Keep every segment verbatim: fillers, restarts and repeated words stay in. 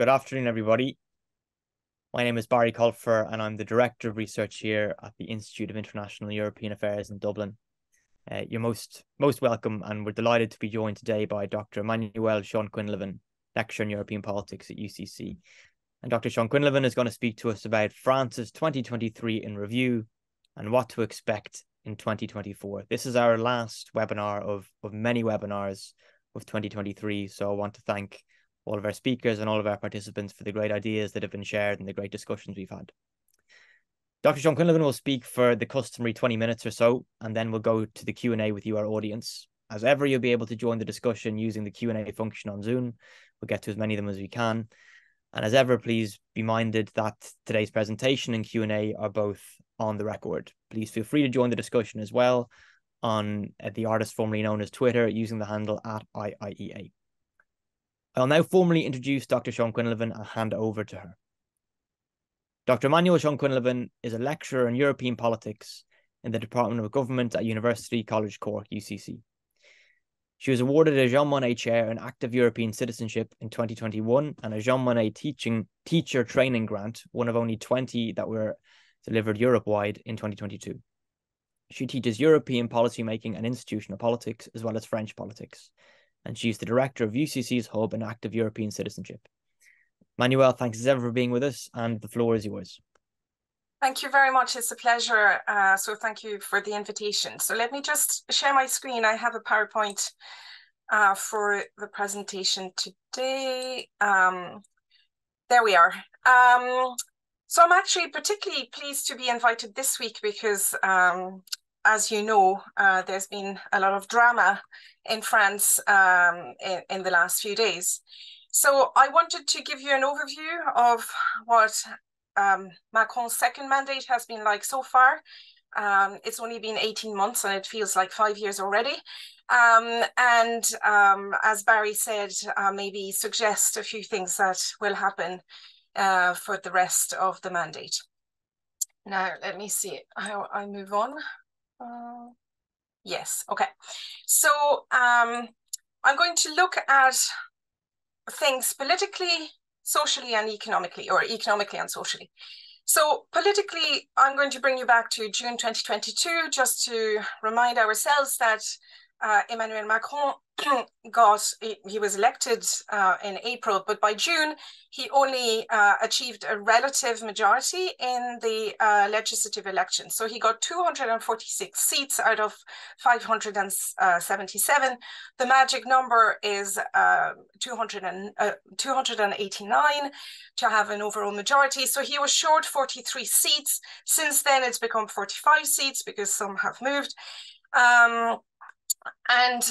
Good afternoon, everybody. My name is Barry Colfer, and I'm the Director of Research here at the Institute of International European Affairs in Dublin. Uh, you're most most welcome, and we're delighted to be joined today by Doctor Emmanuelle Schon-Quinlivan, Lecturer in European Politics at U C C. And Doctor Schon-Quinlivan is going to speak to us about France's twenty twenty-three in review and what to expect in twenty twenty-four. This is our last webinar of, of many webinars of twenty twenty-three, so I want to thank all of our speakers and all of our participants for the great ideas that have been shared and the great discussions we've had. Doctor Schon-Quinlivan will speak for the customary twenty minutes or so, and then we'll go to the Q and A with you, our audience. As ever, you'll be able to join the discussion using the Q and A function on Zoom. We'll get to as many of them as we can. And as ever, please be minded that today's presentation and Q and A are both on the record. Please feel free to join the discussion as well on the artist formerly known as Twitter using the handle at I I E A. I'll now formally introduce Doctor Schon-Quinlivan and hand over to her. Doctor Emmanuelle Schon-Quinlivan is a lecturer in European politics in the Department of Government at University College Cork, U C C. She was awarded a Jean Monnet Chair in Active European Citizenship in twenty twenty-one and a Jean Monnet Teaching Teacher Training Grant, one of only twenty that were delivered Europe-wide in twenty twenty-two. She teaches European policymaking and institutional politics, as well as French politics, and she's the director of U C C's Hub in Active European Citizenship. Emmanuelle, thanks as ever for being with us, and the floor is yours. Thank you very much. It's a pleasure. Uh, so thank you for the invitation. So let me just share my screen. I have a PowerPoint uh, for the presentation today. Um, there we are. Um, so I'm actually particularly pleased to be invited this week because, um, as you know, uh, there's been a lot of drama in France um, in, in the last few days. So I wanted to give you an overview of what Um, Macron's second mandate has been like so far. Um, it's only been eighteen months and it feels like five years already. Um, and um, as Barry said, uh, maybe suggest a few things that will happen uh, for the rest of the mandate. Now, let me see how I move on. Uh, yes, okay. So um, I'm going to look at things politically, socially and economically, or economically and socially. So politically, I'm going to bring you back to June twenty twenty-two, just to remind ourselves that uh, Emmanuel Macron got, he was elected uh, in April, but by June, he only uh, achieved a relative majority in the uh, legislative election. So he got two hundred forty-six seats out of five hundred seventy-seven. The magic number is uh, two hundred eighty-nine to have an overall majority. So he was short forty-three seats. Since then, it's become forty-five seats because some have moved. Um, And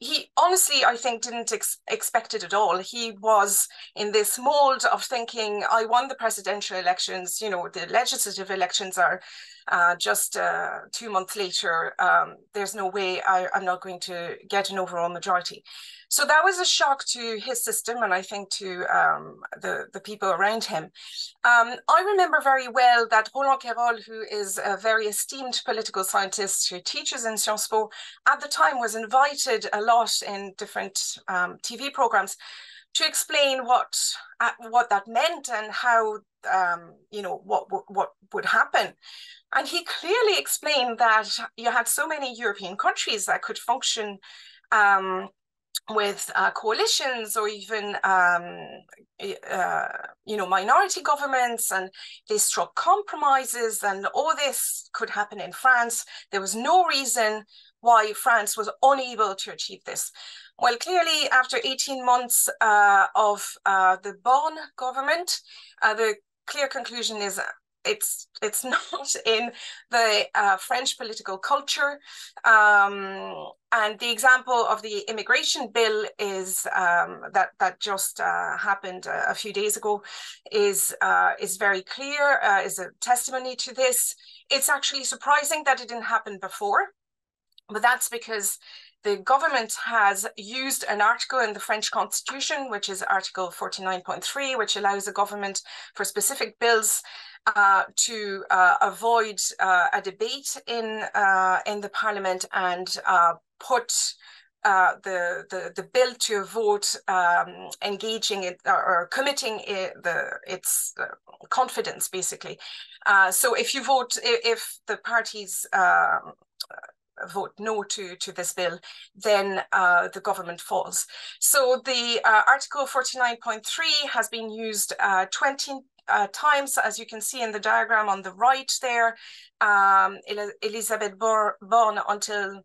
he honestly, I think, didn't ex expect it at all. He was in this mold of thinking, I won the presidential elections, you know, the legislative elections are uh, just uh, two months later. Um, there's no way I, I'm not going to get an overall majority. So that was a shock to his system and I think to um, the, the people around him. Um, I remember very well that Roland Kerol, who is a very esteemed political scientist who teaches in Sciences Po, at the time was invited a lot in different um, T V programs to explain what uh, what that meant and how, um, you know, what, what would happen. And he clearly explained that you had so many European countries that could function um, with uh, coalitions or even, um, uh, you know, minority governments, and they struck compromises and all this could happen in France. There was no reason why France was unable to achieve this. Well, clearly after eighteen months uh, of uh, the Borne government, uh, the clear conclusion is it's it's not in the uh, French political culture. Um, and the example of the immigration bill is um, that that just uh, happened a, a few days ago is uh, is very clear, uh, is a testimony to this. It's actually surprising that it didn't happen before, but that's because the government has used an article in the French constitution, which is Article forty-nine point three, which allows the government for specific bills Uh, to uh, avoid uh, a debate in uh, in the parliament and uh, put uh, the, the the bill to avoid um, engaging it or, or committing it, the its uh, confidence, basically. Uh, so if you vote, if the parties uh, vote no to to this bill, then uh, the government falls. So the uh, Article forty-nine point three has been used uh, twenty. Uh, times, as you can see in the diagram on the right there. um, El Elisabeth Borne, until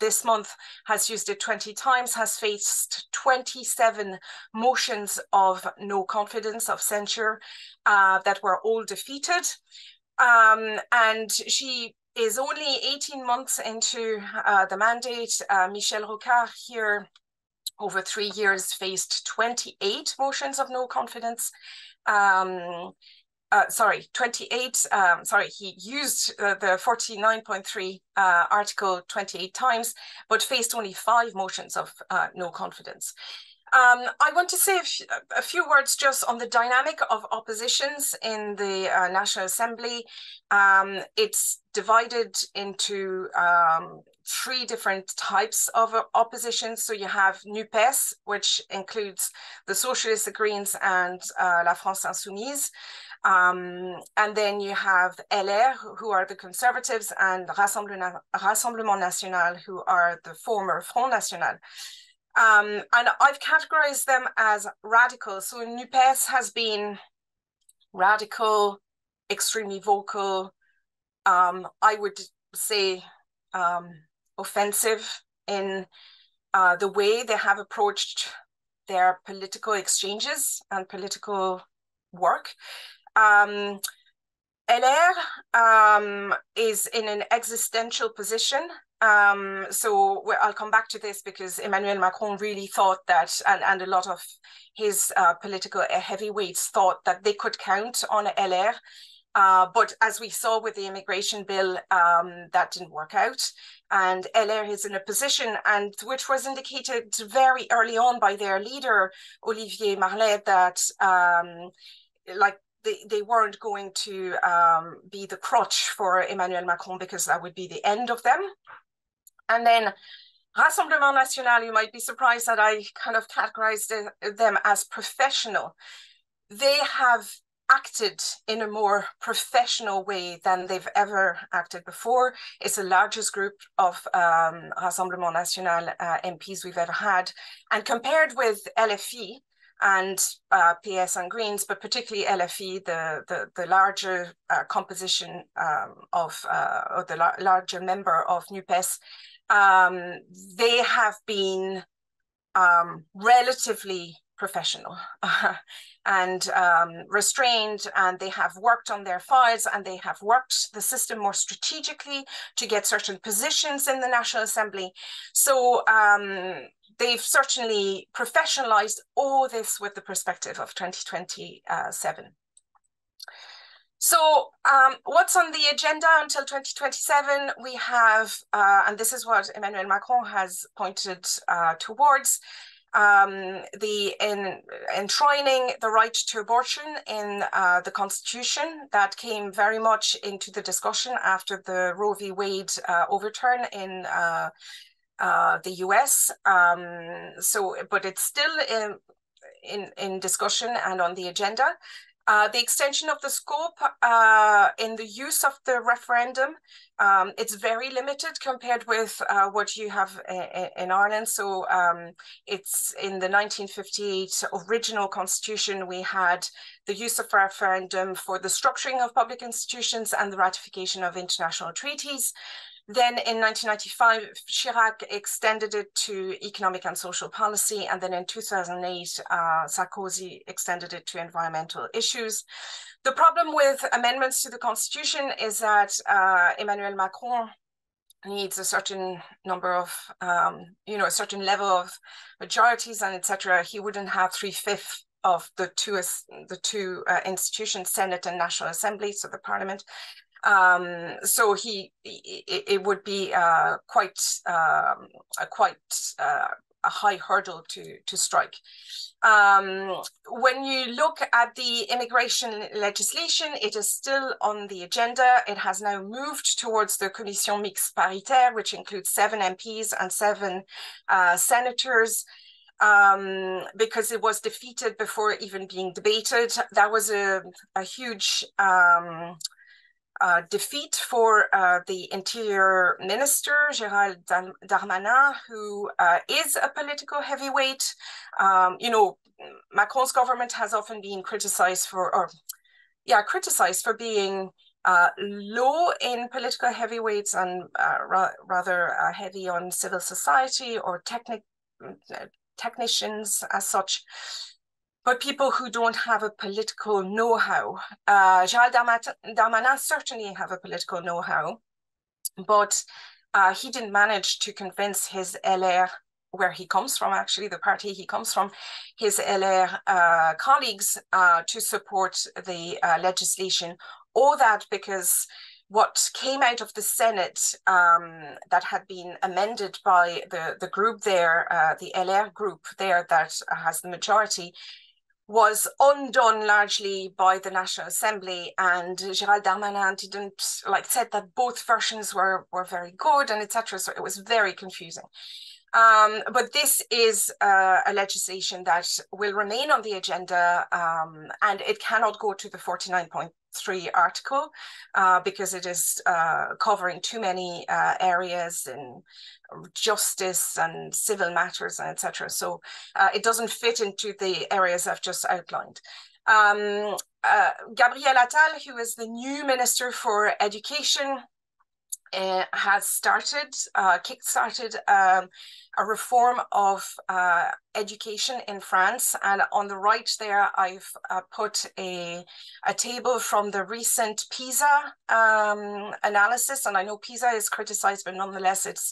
this month, has used it twenty times, has faced twenty-seven motions of no confidence, of censure, uh, that were all defeated. Um, and she is only eighteen months into uh, the mandate. Uh, Michel Rocard here, over three years, faced twenty-eight motions of no confidence. Um, uh, sorry, twenty-eight, um, sorry, he used uh, the forty-nine point three uh, article twenty-eight times, but faced only five motions of uh, no confidence. Um, I want to say a, f a few words just on the dynamic of oppositions in the uh, National Assembly. Um, it's divided into um, three different types of opposition. So you have NUPES, which includes the Socialists, the Greens, and uh, La France Insoumise. Um, and then you have L R, who are the Conservatives, and Rassemble Rassemblement National, who are the former Front National. Um, and I've categorized them as radical. So NUPES has been radical, extremely vocal, um, I would say um, offensive in uh, the way they have approached their political exchanges and political work. Um, L R um, is in an existential position. Um, so I'll come back to this, because Emmanuel Macron really thought that, and, and a lot of his uh, political heavyweights thought that they could count on L R. Uh, but as we saw with the immigration bill, um, that didn't work out. And L R is in a position, and which was indicated very early on by their leader, Olivier Marlet, that um, like, They, they weren't going to um, be the crutch for Emmanuel Macron, because that would be the end of them. And then Rassemblement National, you might be surprised that I kind of categorized them as professional. They have acted in a more professional way than they've ever acted before. It's the largest group of um, Rassemblement National uh, M Ps we've ever had. And compared with L F I, and uh, P S and Greens, but particularly L F I, the the, the larger uh, composition um, of uh, or the la larger member of NUPES, um, they have been um, relatively professional and um, restrained, and they have worked on their files, and they have worked the system more strategically to get certain positions in the National Assembly. So um, they've certainly professionalized all this with the perspective of twenty twenty-seven. So um, what's on the agenda until twenty twenty-seven? We have, uh, and this is what Emmanuel Macron has pointed uh, towards, Um, the in, enshrining the right to abortion in uh, the Constitution. That came very much into the discussion after the Roe v. Wade uh, overturn in uh, uh, the U S. Um, so, but it's still in, in, in discussion and on the agenda. Uh, the extension of the scope uh, in the use of the referendum, um, it's very limited compared with uh, what you have in, in Ireland. So um, it's in the nineteen fifty-eight original constitution, we had the use of referendum for the structuring of public institutions and the ratification of international treaties. Then in nineteen ninety-five, Chirac extended it to economic and social policy. And then in two thousand eight, uh, Sarkozy extended it to environmental issues. The problem with amendments to the Constitution is that uh, Emmanuel Macron needs a certain number of, um, you know, a certain level of majorities and et cetera. He wouldn't have three-fifths of the two, the two uh, institutions, Senate and National Assembly, so the Parliament. Um, so he, it, it would be uh, quite, um, quite uh, a high hurdle to, to strike. Um, when you look at the immigration legislation, it is still on the agenda. It has now moved towards the Commission Mixte Paritaire, which includes seven M Ps and seven uh, senators, um, because it was defeated before even being debated. That was a, a huge um, Uh, defeat for uh, the Interior Minister, Gérald Darmanin, who uh, is a political heavyweight. Um, you know, Macron's government has often been criticized for, or yeah, criticized for being uh, low in political heavyweights and uh, ra rather uh, heavy on civil society or technic technicians as such. But people who don't have a political know-how. Uh, Gérald Darmanin certainly have a political know-how, but uh, he didn't manage to convince his L R, where he comes from, actually, the party he comes from, his L R uh, colleagues uh, to support the uh, legislation. All that because what came out of the Senate um, that had been amended by the, the group there, uh, the L R group there that has the majority, was undone largely by the National Assembly, and Gérald Darmanin didn't like said that both versions were were very good and et cetera. So it was very confusing. Um, but this is uh, a legislation that will remain on the agenda, um, and it cannot go to the forty-nine point three article uh, because it is uh, covering too many uh, areas in justice and civil matters and et cetera. So uh, it doesn't fit into the areas I've just outlined. Um, uh, Gabrielle Attal, who is the new Minister for Education, Uh, has started, uh, kick-started um, a reform of uh, education in France. And on the right there, I've uh, put a, a table from the recent PISA um, analysis. And I know PISA is criticized, but nonetheless, it's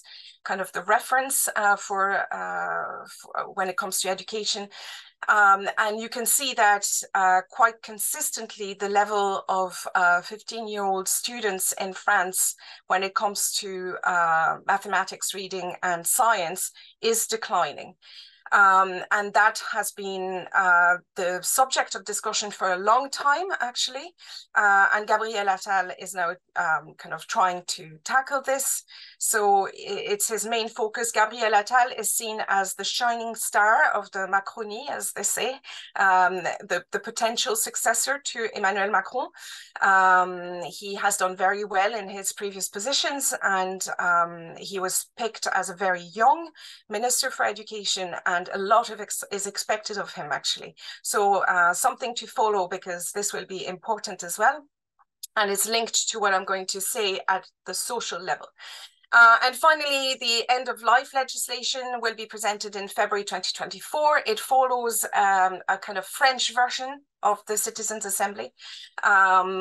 kind of the reference uh, for, uh, for when it comes to education. Um, and you can see that uh, quite consistently, the level of fifteen-year-old uh, students in France, when it comes to uh, mathematics, reading, and science, is declining. Um, and that has been uh, the subject of discussion for a long time, actually. Uh, and Gabrielle Attal is now um, kind of trying to tackle this. So it's his main focus. Gabrielle Attal is seen as the shining star of the Macronie, as they say, um, the, the potential successor to Emmanuel Macron. Um, he has done very well in his previous positions, and um, he was picked as a very young Minister for Education, and And a lot of ex is expected of him, actually. So uh, something to follow, because this will be important as well. And it's linked to what I'm going to say at the social level. Uh, and finally, the end-of-life legislation will be presented in February twenty twenty-four. It follows um, a kind of French version of the Citizens' Assembly. Um,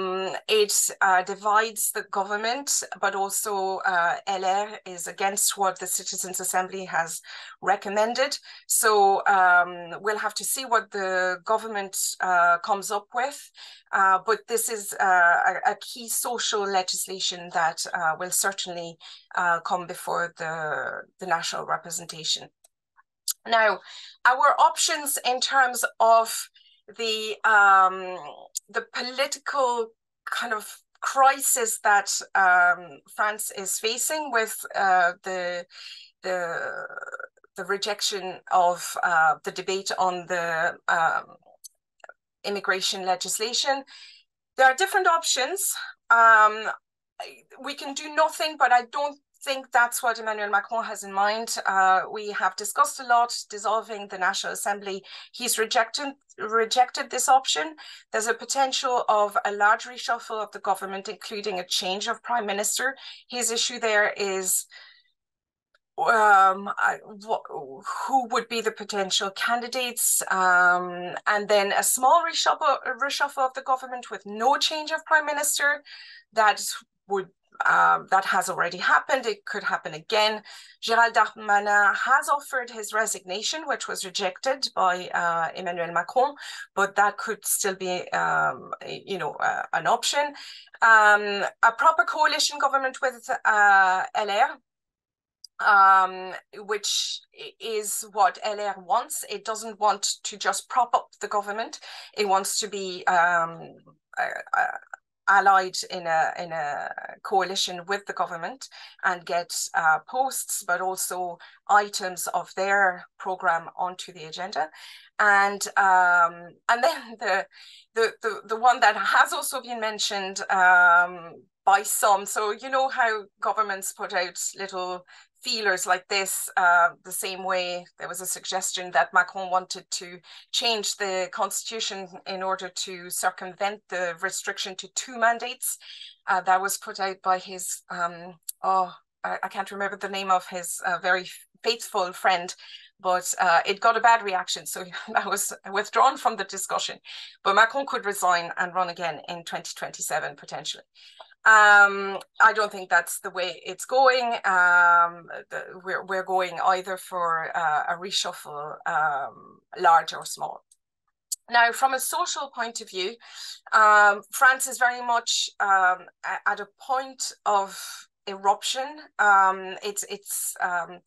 it uh, divides the government, but also uh, L R is against what the Citizens' Assembly has recommended. So um, we'll have to see what the government uh, comes up with. Uh, but this is uh, a, a key social legislation that uh, will certainly uh, come before the, the national representation. Now, our options in terms of the um, the political kind of crisis that um, France is facing with uh, the the the rejection of uh, the debate on the um, immigration legislation. There are different options. Um, we can do nothing, but I don't think that's what Emmanuel Macron has in mind. Uh, we have discussed a lot dissolving the National Assembly. He's rejected rejected this option. There's a potential of a large reshuffle of the government, including a change of prime minister. His issue there is um, I, who would be the potential candidates, um, and then a small reshuffle, reshuffle of the government with no change of prime minister. That would Um, that has already happened. It could happen again. Gérald Darmanin has offered his resignation, which was rejected by uh, Emmanuel Macron, but that could still be, um, you know, uh, an option. Um, a proper coalition government with uh, L R. um, which is what L R wants. It doesn't want to just prop up the government. It wants to be um, uh, uh, allied in a in a coalition with the government and get uh, posts, but also items of their program onto the agenda. And um, and then the, the the the one that has also been mentioned um, by some. So you know how governments put out little feelers like this, uh, the same way there was a suggestion that Macron wanted to change the constitution in order to circumvent the restriction to two mandates. Uh, that was put out by his, um, oh, I, I can't remember the name of his uh, very faithful friend, but uh, it got a bad reaction. So that was withdrawn from the discussion, but Macron could resign and run again in twenty twenty-seven potentially. Um, I don't think that's the way it's going. Um, the, we're, we're going either for uh, a reshuffle, um, large or small. Now, from a social point of view, um, France is very much um, at a point of eruption. Um, it's it's um,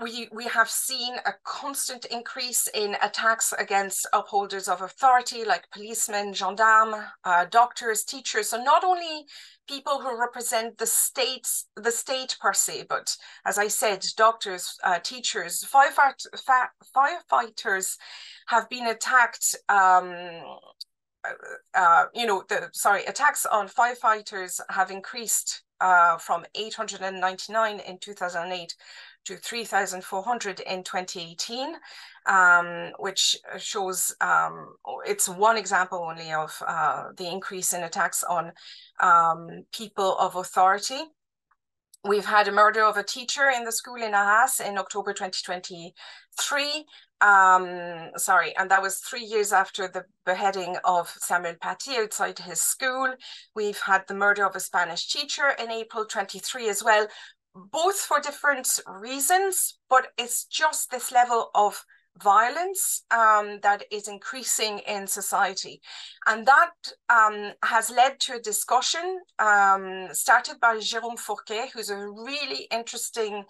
we we have seen a constant increase in attacks against upholders of authority, like policemen, gendarmes, uh, doctors, teachers. So not only people who represent the state, the state per se, but as I said, doctors, uh, teachers, firefight, firefighters have been attacked. Um, uh, you know, the sorry, attacks on firefighters have increased uh, from eight hundred ninety-nine in two thousand eight. To three thousand four hundred in twenty eighteen, um, which shows um, it's one example only of uh, the increase in attacks on um, people of authority. We've had a murder of a teacher in the school in Arras in October twenty twenty-three. Um, sorry, and that was three years after the beheading of Samuel Paty outside his school. We've had the murder of a Spanish teacher in April twenty-three as well. Both for different reasons, but it's just this level of violence um, that is increasing in society. And that um, has led to a discussion um, started by Jérôme Fourquet, who's a really interesting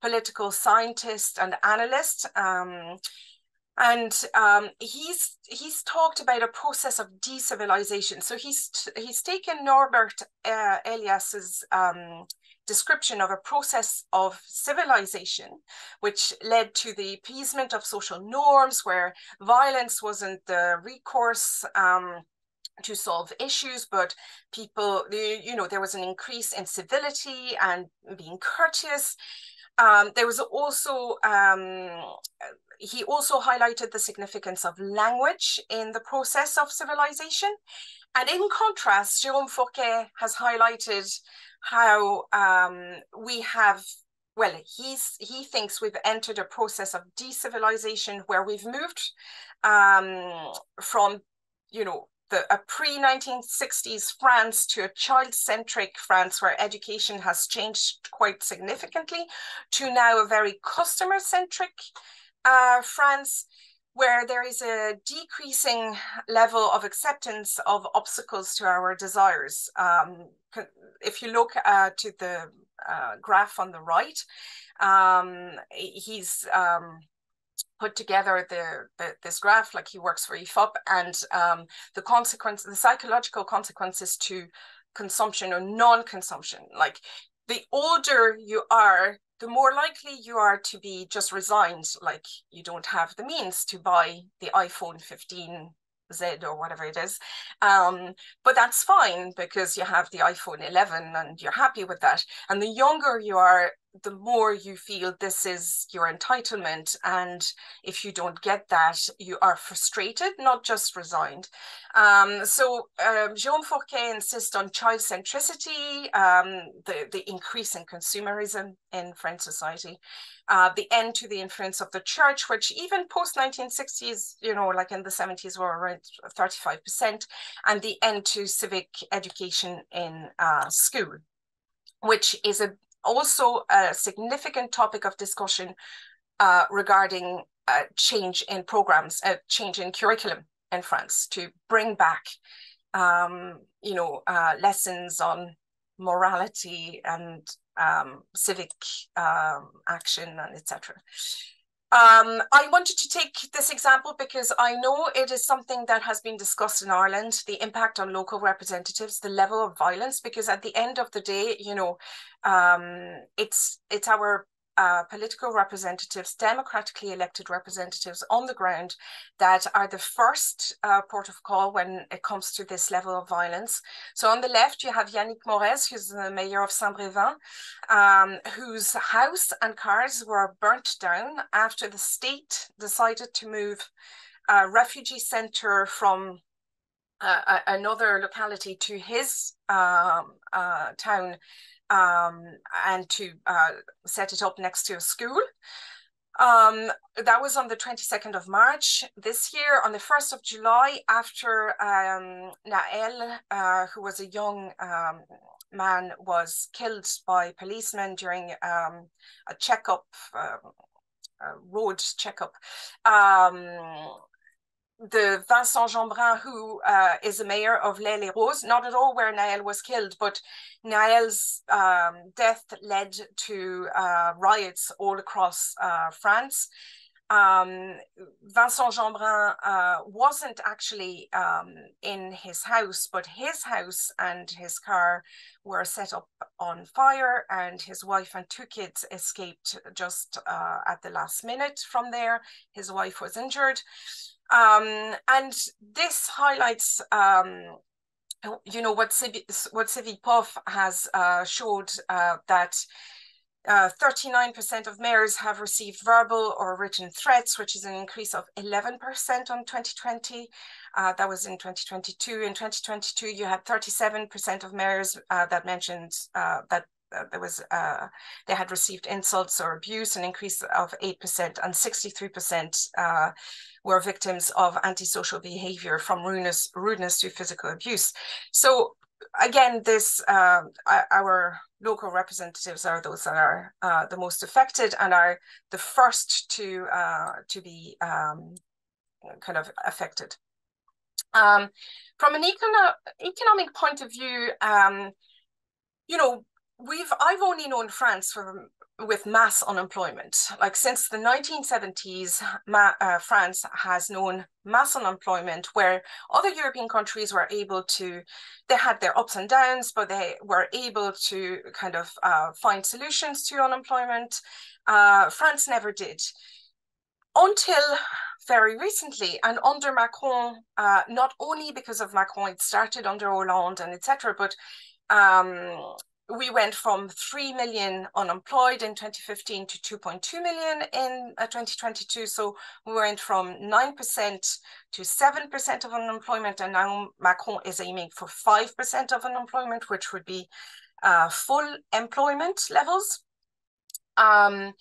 political scientist and analyst. Um, And um, he's he's talked about a process of decivilization. So he's he's taken Norbert uh, Elias's um, description of a process of civilization, which led to the appeasement of social norms, where violence wasn't the recourse um, to solve issues, but people, you know, there was an increase in civility and being courteous. Um, there was also, um, he also highlighted the significance of language in the process of civilization. And in contrast, Jérôme Fourquet has highlighted how um, we have, well, he's, he thinks we've entered a process of decivilization where we've moved um, from, you know, The, a pre nineteen sixties France to a child-centric France, where education has changed quite significantly, to now a very customer-centric uh, France, where there is a decreasing level of acceptance of obstacles to our desires. Um, if you look uh, to the uh, graph on the right, um, he's... Um, put together the, the this graph, like he works for Ifop, and um, the consequence, the psychological consequences to consumption or non-consumption. Like the older you are, the more likely you are to be just resigned, like you don't have the means to buy the iPhone fifteen Z or whatever it is. Um, but that's fine because you have the iPhone eleven and you're happy with that. And the younger you are, the more you feel this is your entitlement, and if you don't get that, you are frustrated, not just resigned. Um, so um, Jérôme Fourquet insists on child centricity, um, the, the increase in consumerism in French society, uh, the end to the influence of the church, which even post nineteen sixties, you know, like in the seventies were around thirty-five percent, and the end to civic education in uh, school, which is a also a significant topic of discussion uh, regarding uh, change in programs, a uh, change in curriculum in France to bring back, um, you know, uh, lessons on morality and um, civic um, action, and et cetera. Um, I wanted to take this example because I know it is something that has been discussed in Ireland, the impact on local representatives, the level of violence, because at the end of the day, you know, um, it's it's our uh, political representatives, democratically elected representatives on the ground that are the first uh, port of call when it comes to this level of violence. So on the left, you have Yannick Morez, who's the mayor of Saint-Brévin, um, whose house and cars were burnt down after the state decided to move a refugee center from uh, another locality to his um, uh, town, Um, and to uh, set it up next to a school. Um, that was on the twenty-second of March this year. On the first of July, after um, Nael, uh, who was a young um, man, was killed by policemen during um, a checkup, uh, a road checkup, um, the Vincent Jeanbrun, who uh, is the mayor of Les Les Roses, not at all where Nael was killed, but Nael's um, death led to uh, riots all across uh, France. Um, Vincent Jeanbrun uh, wasn't actually um, in his house, but his house and his car were set up on fire, and his wife and two kids escaped just uh, at the last minute from there. His wife was injured. Um, and this highlights, um, you know, what Cevipof has uh, showed uh, that thirty-nine percent uh, of mayors have received verbal or written threats, which is an increase of eleven percent on twenty twenty. Uh, that was in twenty twenty-two. In twenty twenty-two, you had thirty-seven percent of mayors uh, that mentioned uh, that there was uh, they had received insults or abuse, an increase of eight percent, and sixty-three percent uh, were victims of antisocial behavior, from rudeness, rudeness to physical abuse. So again, this uh, our local representatives are those that are uh, the most affected and are the first to uh, to be um, kind of affected. Um, from an econo economic point of view, um, you know, We've I've only known France for with mass unemployment. Like since the nineteen seventies, ma, uh, France has known mass unemployment, where other European countries were able to, they had their ups and downs, but they were able to kind of uh, find solutions to unemployment. Uh, France never did. Until very recently, and under Macron, uh, not only because of Macron, it started under Hollande and et cetera, but um, we went from three million unemployed in twenty fifteen to two point two million in twenty twenty-two. So we went from nine percent to seven percent of unemployment. And now Macron is aiming for five percent of unemployment, which would be uh, full employment levels. Um,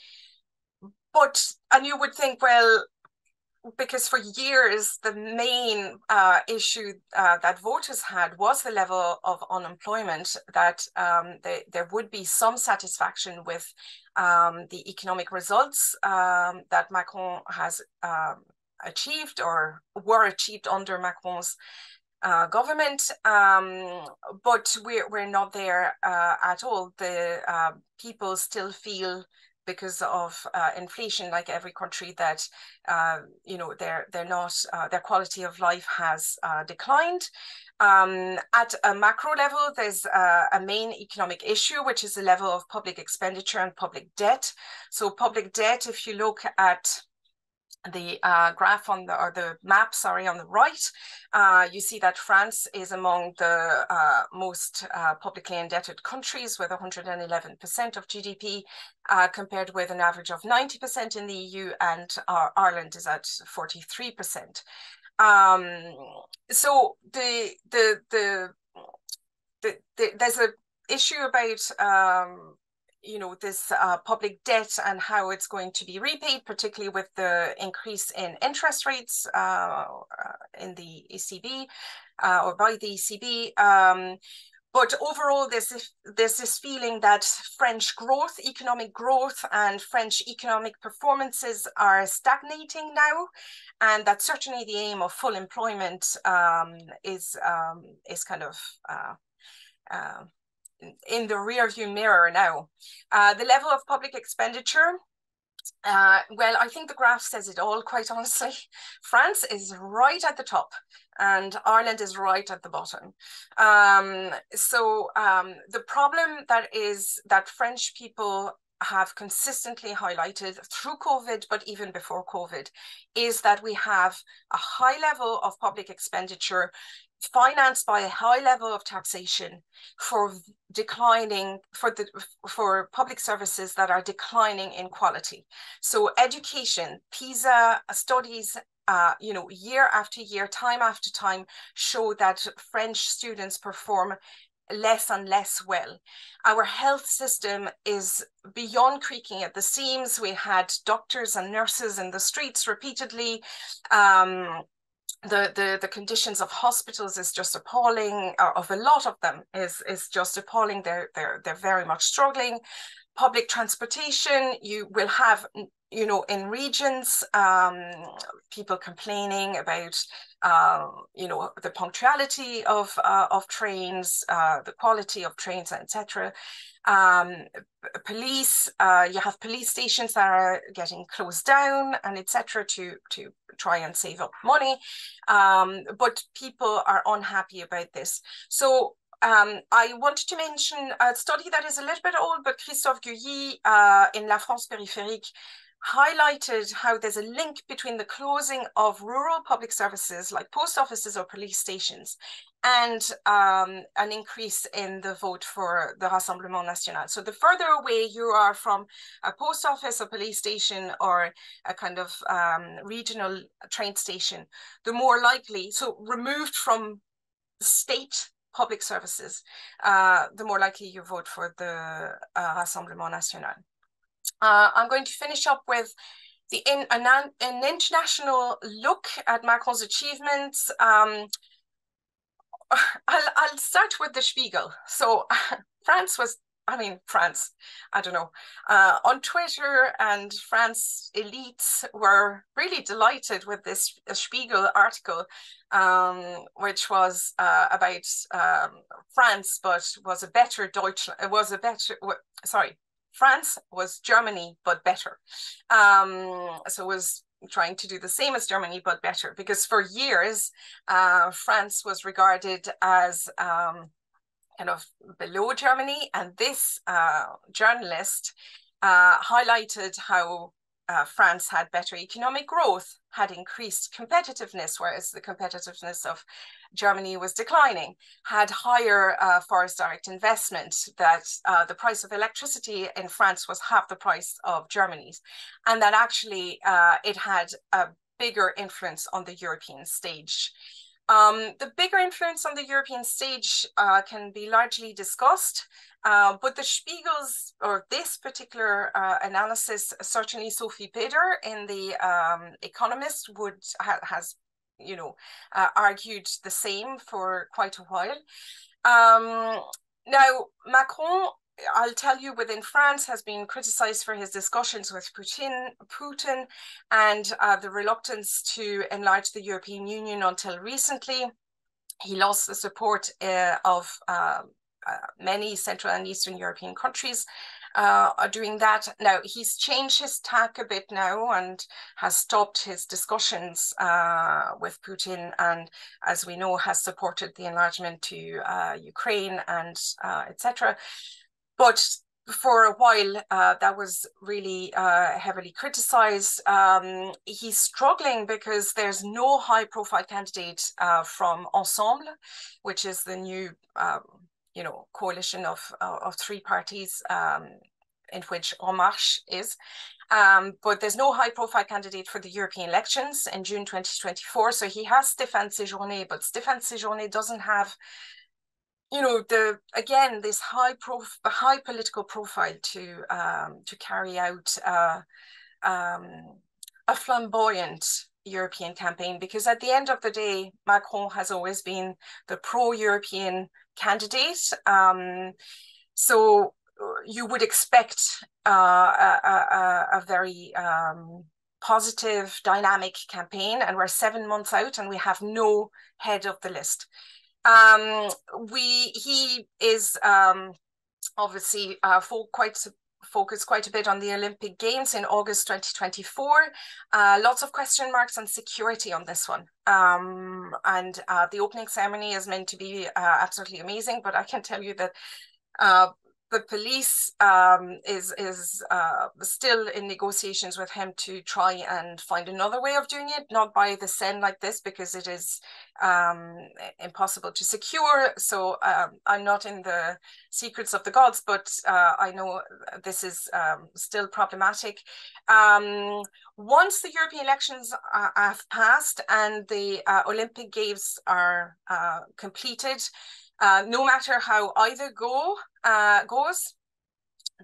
but, and you would think, well, because for years, the main uh, issue uh, that voters had was the level of unemployment, that um, they, there would be some satisfaction with um, the economic results um, that Macron has um, achieved or were achieved under Macron's uh, government. Um, but we're, we're not there uh, at all. The uh, people still feel, because of uh, inflation, like every country, that uh, you know they're they're not uh, their quality of life has uh, declined. Um, at a macro level, there's uh, a main economic issue, which is the level of public expenditure and public debt. So public debt, if you look at the uh, graph on the or the map, sorry, on the right, uh, you see that France is among the uh, most uh, publicly indebted countries, with one hundred eleven percent of G D P, uh, compared with an average of ninety percent in the E U, and uh, Ireland is at forty-three percent. Um, so the the the, the the there's a issue about Um, you know, this uh, public debt and how it's going to be repaid, particularly with the increase in interest rates uh, in the E C B uh, or by the E C B. Um, but overall, there's this, there's this feeling that French growth, economic growth and French economic performances are stagnating now, and that certainly the aim of full employment um, is, um, is kind of uh, uh, in the rearview mirror now. Uh, the level of public expenditure, uh, well, I think the graph says it all, quite honestly. France is right at the top and Ireland is right at the bottom. Um, so um, the problem that is that French people have consistently highlighted through COVID, but even before COVID, is that we have a high level of public expenditure financed by a high level of taxation for declining for the for public services that are declining in quality. So education, PISA studies, Uh, you know, year after year, time after time, show that French students perform less and less well. Our health system is beyond creaking at the seams. We had doctors and nurses in the streets repeatedly. Um, the, the, the conditions of hospitals is just appalling, uh, of a lot of them is, is just appalling. They're, they're, they're very much struggling. Public transportation, you will have, you know, in regions, um, people complaining about, uh, you know, the punctuality of uh, of trains, uh, the quality of trains, et cetera. Um, police, uh, you have police stations that are getting closed down and et cetera to to try and save up money, um, but people are unhappy about this. So. Um, I wanted to mention a study that is a little bit old, but Christophe Guilly uh, in La France Périphérique highlighted how there's a link between the closing of rural public services like post offices or police stations and um, an increase in the vote for the Rassemblement National. So the further away you are from a post office, a police station, or a kind of um, regional train station, the more likely, so removed from state public services, uh, the more likely you vote for the uh, Rassemblement National. Uh, I'm going to finish up with the in, an, an international look at Macron's achievements. Um, I'll, I'll start with the Spiegel. So France was, I mean, France, I don't know, uh, on Twitter, and France elites were really delighted with this Spiegel article, um, which was uh, about um, France, but was a better Deutschland, was a better, sorry, France was Germany, but better. Um, so it was trying to do the same as Germany, but better, because for years, uh, France was regarded as, um, kind of below Germany, and this uh, journalist uh, highlighted how uh, France had better economic growth, had increased competitiveness, whereas the competitiveness of Germany was declining, had higher uh, forest direct investment, that uh, the price of electricity in France was half the price of Germany's, and that actually uh, it had a bigger influence on the European stage. Um, the bigger influence on the European stage uh, can be largely discussed, uh, but the Spiegel's, or this particular uh, analysis, certainly Sophie Peder in The um, Economist would ha has, you know, uh, argued the same for quite a while. Um, now, Macron, I'll tell you, within France, has been criticized for his discussions with Putin, Putin and uh, the reluctance to enlarge the European Union until recently. He lost the support uh, of uh, uh, many Central and Eastern European countries uh, are doing that. Now, he's changed his tack a bit now and has stopped his discussions uh, with Putin, and, as we know, has supported the enlargement to uh, Ukraine and uh, et cetera. But for a while, uh, that was really uh, heavily criticized. Um, he's struggling because there's no high-profile candidate uh, from Ensemble, which is the new, um, you know, coalition of of, of three parties, um, in which En Marche is. Um, but there's no high-profile candidate for the European elections in June twenty twenty-four. So he has Stéphane Séjourné, but Stéphane Séjourné doesn't have, you know, the again this high prof, high political profile to um, to carry out uh, um, a flamboyant European campaign, because at the end of the day, Macron has always been the pro-European candidate. Um, so you would expect uh, a, a, a very um, positive, dynamic campaign, and we're seven months out, and we have no head of the list. Um, we, he is, um, obviously uh, for quite some focus quite a bit on the Olympic Games in August twenty twenty-four. Uh, lots of question marks on security on this one. Um, and uh, the opening ceremony is meant to be uh, absolutely amazing, but I can tell you that uh, the police um, is, is uh, still in negotiations with him to try and find another way of doing it, not by the Seine like this, because it is um, impossible to secure. So um, I'm not in the secrets of the gods, but uh, I know this is um, still problematic. Um, once the European elections are, have passed and the uh, Olympic Games are uh, completed, Uh, no matter how either go uh, goes,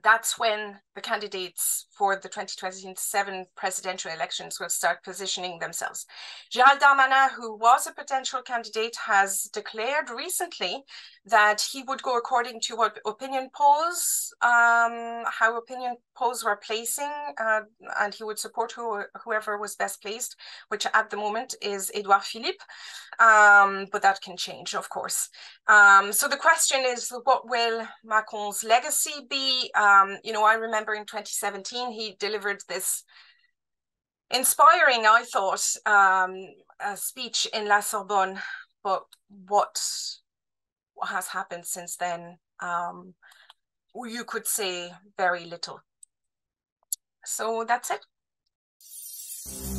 that's when the candidates for the twenty twenty-seven presidential elections will start positioning themselves. Gérald Darmanin, who was a potential candidate, has declared recently that he would go according to what opinion polls, um, how opinion polls were placing, uh, and he would support who, whoever was best placed, which at the moment is Edouard Philippe, um, but that can change, of course. Um, so the question is, what will Macron's legacy be? Um, you know, I remember in twenty seventeen, he delivered this inspiring, I thought, um, a speech in La Sorbonne, but what has happened since then, um, you could say very little. So that's it.